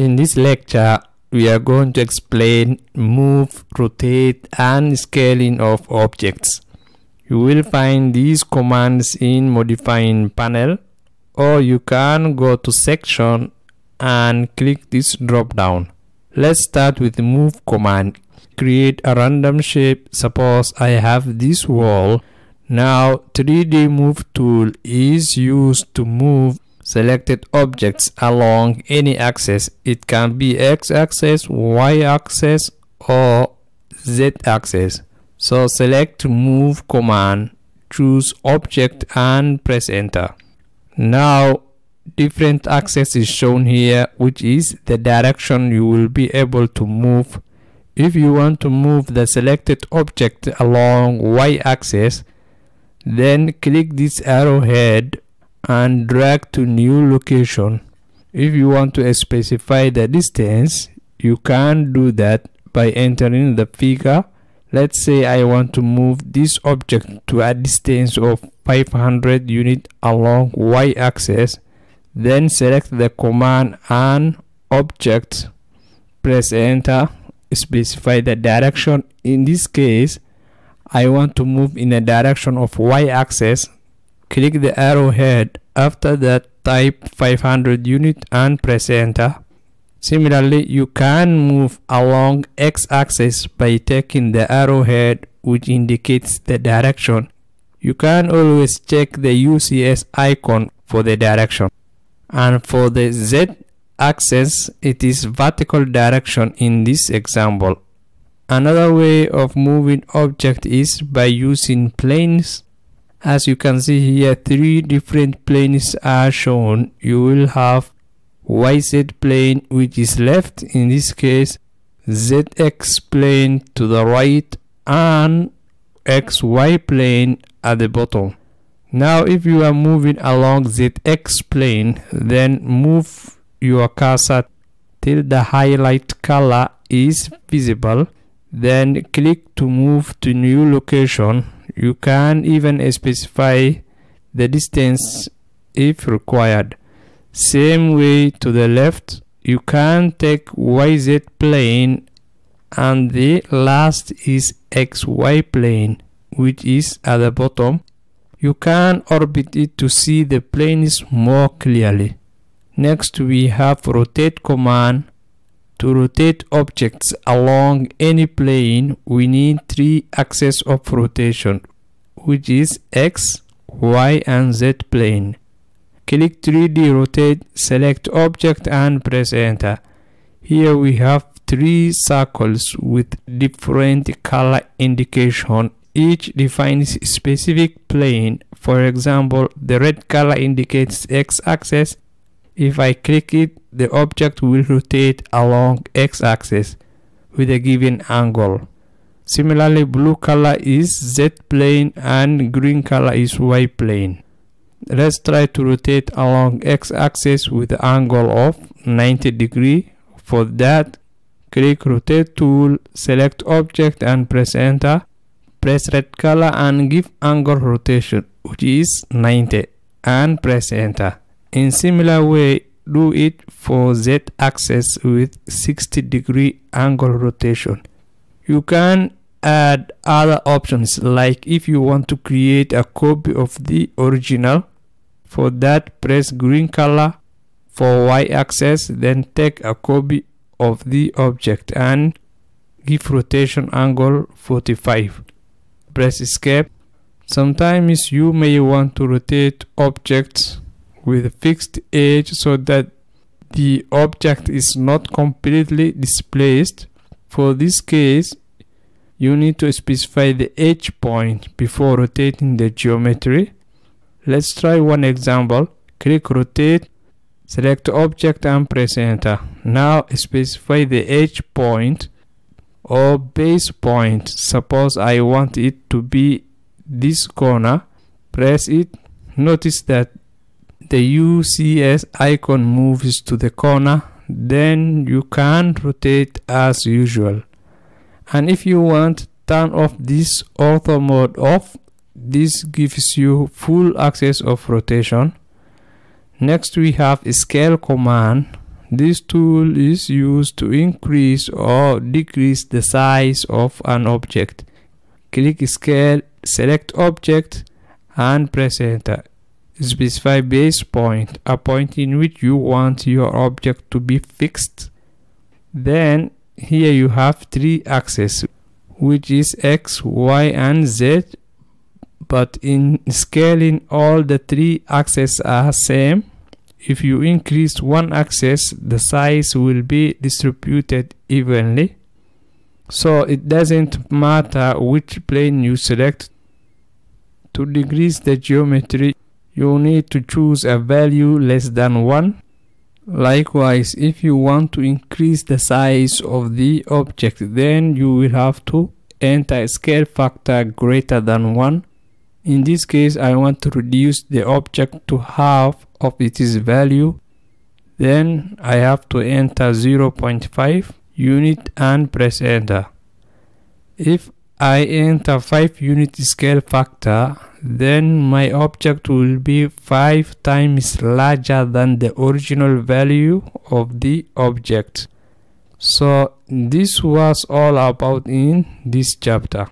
In this lecture, we are going to explain move, rotate, and scaling of objects. You will find these commands in modifying panel, or you can go to section and click this drop down. Let's start with the move command. Create a random shape. Suppose I have this wall. Now 3D move tool is used to move selected objects along any axis. It can be x-axis, y-axis, or z-axis. So select move command, choose object and press enter. Now different axis is shown here, which is the direction you will be able to move. If you want to move the selected object along y-axis, then click this arrowhead and drag to new location. If you want to specify the distance, you can do that by entering the figure. Let's say I want to move this object to a distance of 500 units along y-axis. Then select the command and object, press enter, specify the direction. In this case, I want to move in the direction of y-axis. Click the arrowhead. After that, type 500 units and press enter. Similarly, you can move along x-axis by taking the arrowhead, which indicates the direction. You can always check the UCS icon for the direction. And for the z-axis, it is vertical direction in this example. Another way of moving object is by using planes. As you can see here, 3 different planes are shown. You will have YZ plane, which is left in this case, ZX plane to the right, and XY plane at the bottom. Now if you are moving along ZX plane, then move your cursor till the highlight color is visible, then click to move to new location. You can even specify the distance if required. Same way to the left, you can take YZ plane, and the last is XY plane, which is at the bottom. You can orbit it to see the planes more clearly. Next, we have rotate command. To rotate objects along any plane, we need 3 axes of rotation, which is X, Y, and Z plane. Click 3D rotate, select object and press enter. Here we have 3 circles with different color indication. Each defines specific plane. For example, the red color indicates x-axis. If I click it, the object will rotate along x-axis with a given angle. Similarly, blue color is Z plane and green color is Y plane. Let's try to rotate along x-axis with an angle of 90 degrees. For that, click rotate tool, select object and press enter. Press red color and give angle rotation, which is 90, and press enter. In similar way, do it for z-axis with 60 degree angle rotation. You can add other options, like if you want to create a copy of the original. For that, press green color for y-axis, then take a copy of the object and give rotation angle 45. Press escape. Sometimes you may want to rotate objects with a fixed edge so that the object is not completely displaced. For this case, you need to specify the edge point before rotating the geometry. Let's try one example. Click rotate, select object and press enter. Now specify the edge point or base point. Suppose I want it to be this corner. Press it. Notice that the UCS icon moves to the corner. Then you can rotate as usual. And if you want, turn off this auto mode off. This gives you full access of rotation. Next we have a scale command. This tool is used to increase or decrease the size of an object. Click Scale, select Object, and press Enter. Specify base point, a point in which you want your object to be fixed. Then here you have three axes, which is X, Y, and Z. But in scaling, all the three axes are same. If you increase one axis, the size will be distributed evenly. So it doesn't matter which plane you select. To decrease the geometry, you need to choose a value less than 1. Likewise, if you want to increase the size of the object, then you will have to enter a scale factor greater than 1. In this case, I want to reduce the object to half of its value. Then I have to enter 0.5 unit and press Enter. If I enter 5 unit scale factor, then my object will be 5 times larger than the original value of the object. So this was all about in this chapter.